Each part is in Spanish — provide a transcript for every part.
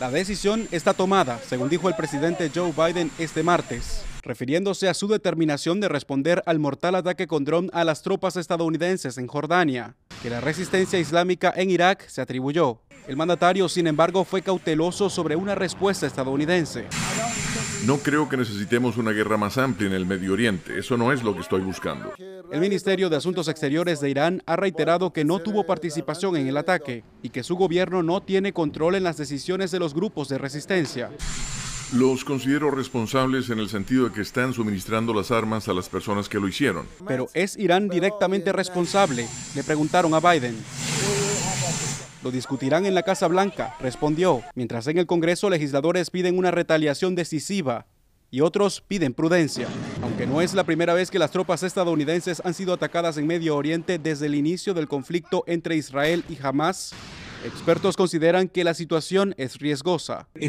La decisión está tomada, según dijo el presidente Joe Biden este martes, refiriéndose a su determinación de responder al mortal ataque con dron a las tropas estadounidenses en Jordania, que la resistencia islámica en Irak se atribuyó. El mandatario, sin embargo, fue cauteloso sobre una respuesta estadounidense. No creo que necesitemos una guerra más amplia en el Medio Oriente. Eso no es lo que estoy buscando. El Ministerio de Asuntos Exteriores de Irán ha reiterado que no tuvo participación en el ataque y que su gobierno no tiene control en las decisiones de los grupos de resistencia. Los considero responsables en el sentido de que están suministrando las armas a las personas que lo hicieron. ¿Pero es Irán directamente responsable?, le preguntaron a Biden. Lo discutirán en la Casa Blanca, respondió, mientras en el Congreso legisladores piden una retaliación decisiva y otros piden prudencia. Aunque no es la primera vez que las tropas estadounidenses han sido atacadas en Medio Oriente desde el inicio del conflicto entre Israel y Hamas, expertos consideran que la situación es riesgosa. No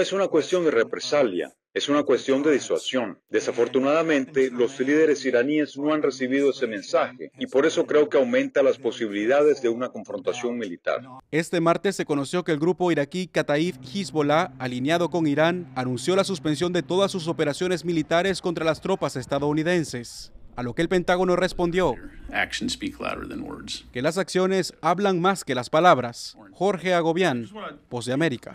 es una cuestión de represalia. Es una cuestión de disuasión. Desafortunadamente, los líderes iraníes no han recibido ese mensaje y por eso creo que aumenta las posibilidades de una confrontación militar. Este martes se conoció que el grupo iraquí Kataib Hezbollah, alineado con Irán, anunció la suspensión de todas sus operaciones militares contra las tropas estadounidenses, a lo que el Pentágono respondió que las acciones hablan más que las palabras. Jorge Agobian, Voz de América.